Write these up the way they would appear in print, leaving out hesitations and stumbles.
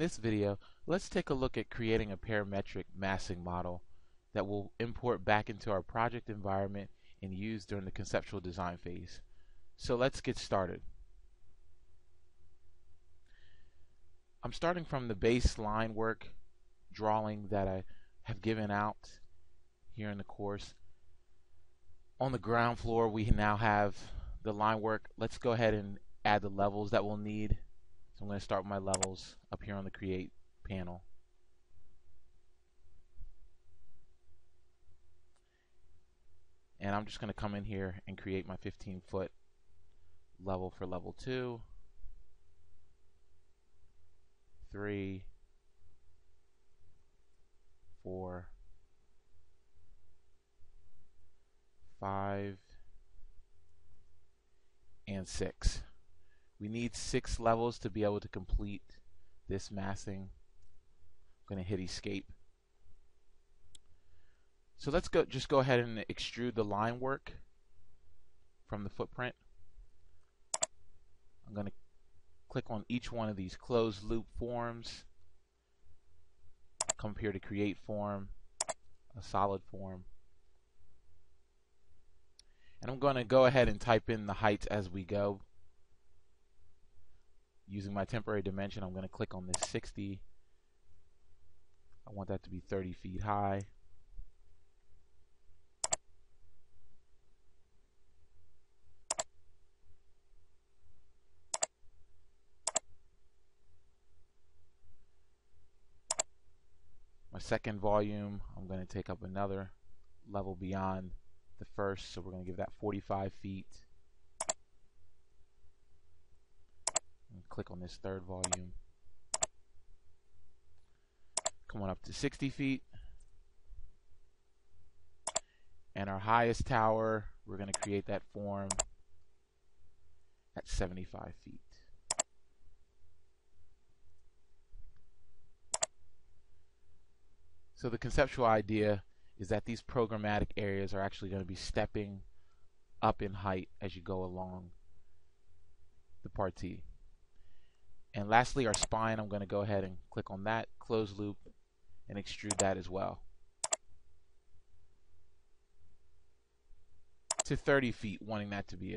In this video, let's take a look at creating a parametric massing model that we'll import back into our project environment and use during the conceptual design phase. So let's get started. I'm starting from the baseline work drawing that I have given out here in the course. On the ground floor, we now have the line work. Let's go ahead and add the levels that we'll need. So I'm going to start with my levels up here on the Create panel. And I'm just going to come in here and create my 15-foot level for level 2, 3, 4, 5, and 6. We need 6 levels to be able to complete this massing. I'm going to hit escape. So let's just go ahead and extrude the line work from the footprint. I'm going to click on each one of these closed loop forms. Come up here to create form, a solid form. And I'm going to go ahead and type in the heights as we go. Using my temporary dimension, I'm going to click on this 60. I want that to be 30 feet high. My second volume, I'm going to take up another level beyond the first, so we're going to give that 45 feet. Click on this third volume. Come on up to 60 feet. And our highest tower, we're going to create that form at 75 feet. So the conceptual idea is that these programmatic areas are actually going to be stepping up in height as you go along the partie. And lastly, our spine, I'm going to go ahead and click on that closed loop and extrude that as well to 30 feet, wanting that to be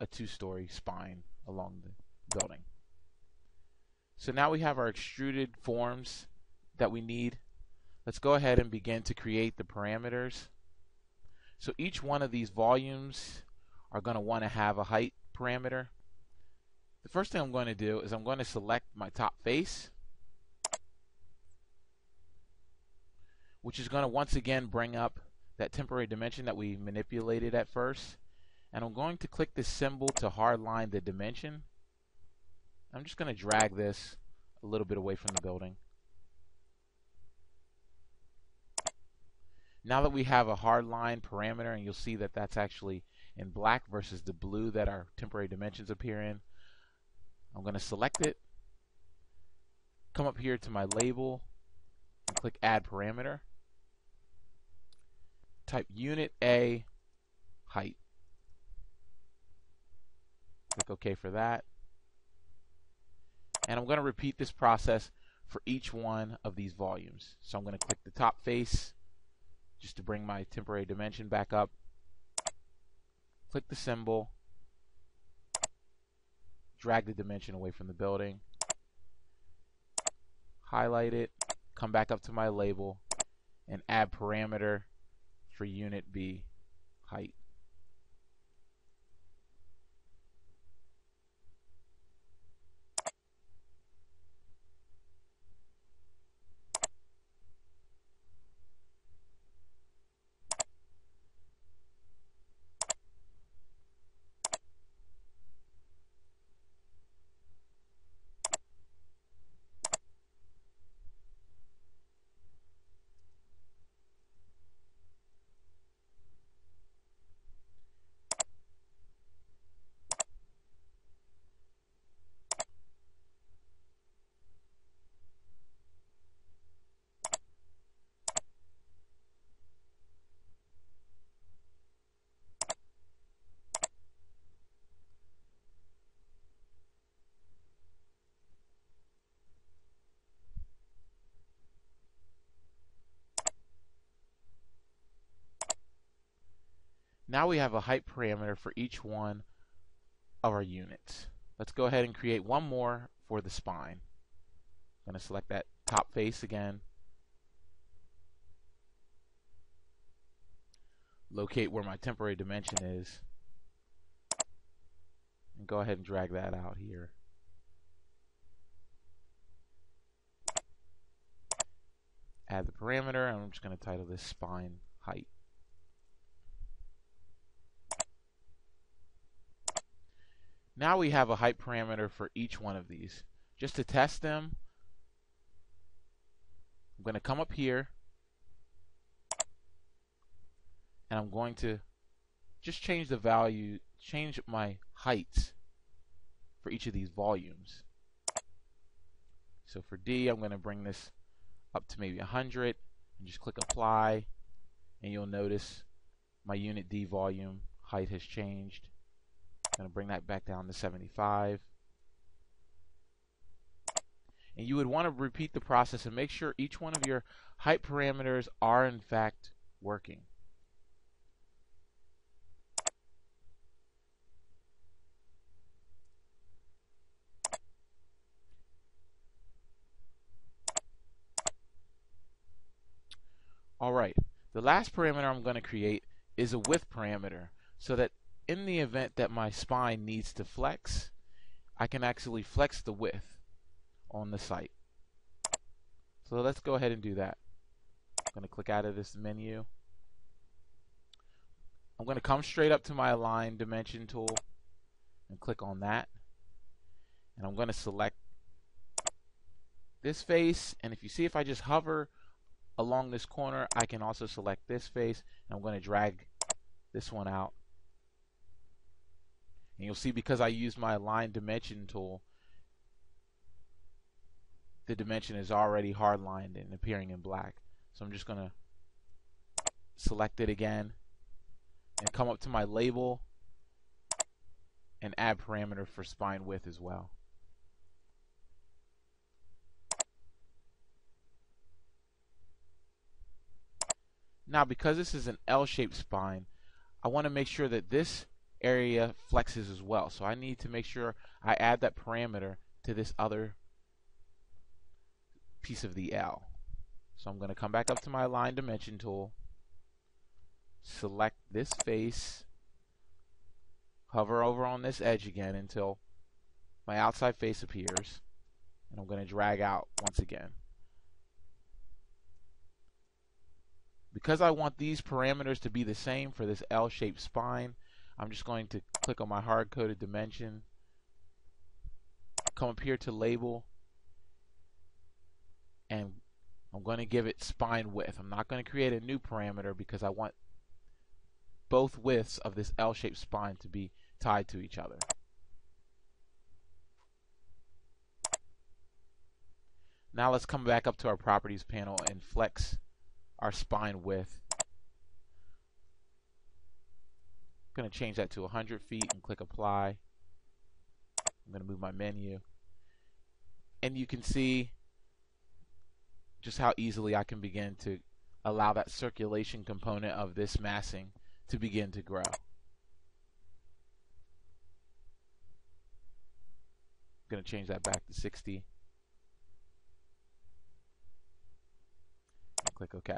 a two-story spine along the building. So now we have our extruded forms that we need. Let's go ahead and begin to create the parameters. So each one of these volumes are going to want to have a height parameter. The first thing I'm going to do is I'm going to select my top face, which is going to once again bring up that temporary dimension that we manipulated at first. And I'm going to click this symbol to hardline the dimension. I'm just going to drag this a little bit away from the building. Now that we have a hardline parameter, and you'll see that that's actually in black versus the blue that our temporary dimensions appear in, I'm going to select it, come up here to my label, and click Add Parameter. Type Unit A Height. Click OK for that. And I'm going to repeat this process for each one of these volumes. So I'm going to click the top face just to bring my temporary dimension back up. Click the symbol. Drag the dimension away from the building, highlight it, come back up to my label, and add parameter for unit B height. Now we have a height parameter for each one of our units. Let's go ahead and create one more for the spine. I'm going to select that top face again. Locate where my temporary dimension is. And go ahead and drag that out here. Add the parameter, and I'm just going to title this spine height. Now we have a height parameter for each one of these. Just to test them, I'm going to come up here, and I'm going to just change the value, change my heights for each of these volumes. So for D, I'm going to bring this up to maybe 100 and just click apply, and you'll notice my unit D volume height has changed. I'm going to bring that back down to 75. And you would want to repeat the process and make sure each one of your height parameters are in fact working. Alright, the last parameter I'm going to create is a width parameter, so that in the event that my spine needs to flex, I can actually flex the width on the site. So let's go ahead and do that. I'm going to click out of this menu. I'm going to come straight up to my Align Dimension tool and click on that. And I'm going to select this face, and if you see, if I just hover along this corner, I can also select this face, and I'm going to drag this one out. And you'll see, because I use my Align Dimension tool, the dimension is already hardlined and appearing in black. So I'm just going to select it again and come up to my label and add parameter for spine width as well. Now, because this is an L-shaped spine, I want to make sure that this area flexes as well. So I need to make sure I add that parameter to this other piece of the L. So I'm going to come back up to my Align Dimension tool, select this face, hover over on this edge again until my outside face appears, and I'm going to drag out once again. Because I want these parameters to be the same for this L-shaped spine, I'm just going to click on my hard-coded dimension, come up here to label, and I'm going to give it spine width. I'm not going to create a new parameter because I want both widths of this L-shaped spine to be tied to each other. Now let's come back up to our properties panel and flex our spine width. I'm going to change that to 100 feet and click apply. I'm going to move my menu, and you can see just how easily I can begin to allow that circulation component of this massing to begin to grow. I'm going to change that back to 60. Click OK.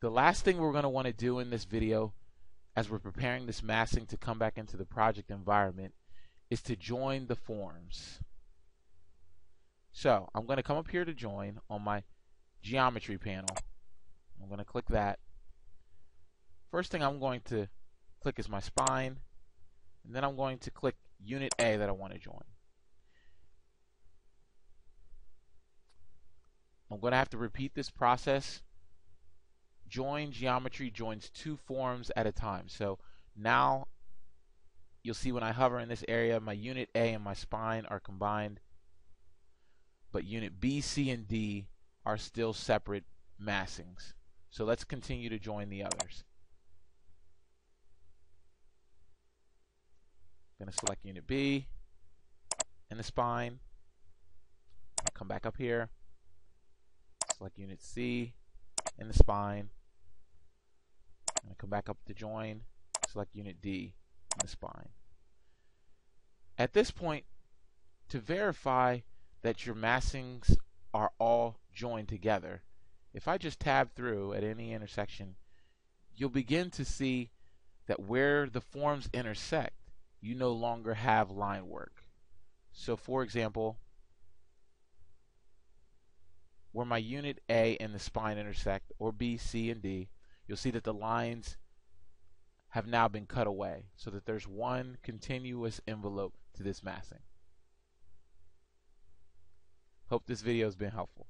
The last thing we're going to want to do in this video, as we're preparing this massing to come back into the project environment, is to join the forms. So I'm going to come up here to join on my geometry panel. I'm going to click that. First thing I'm going to click is my spine, and then I'm going to click Unit A that I want to join. I'm going to have to repeat this process. Join geometry joins two forms at a time. So now you'll see when I hover in this area, my unit A and my spine are combined, but unit B, C, and D are still separate massings. So let's continue to join the others. I'm going to select unit B and the spine. Come back up here. Select unit C and the spine. I'm going to come back up to join, select Unit D in the spine. At this point, to verify that your massings are all joined together, if I just tab through at any intersection, you'll begin to see that where the forms intersect, you no longer have line work. So for example, where my unit A and the spine intersect, or B, C, and D, you'll see that the lines have now been cut away so that there's one continuous envelope to this massing. Hope this video has been helpful.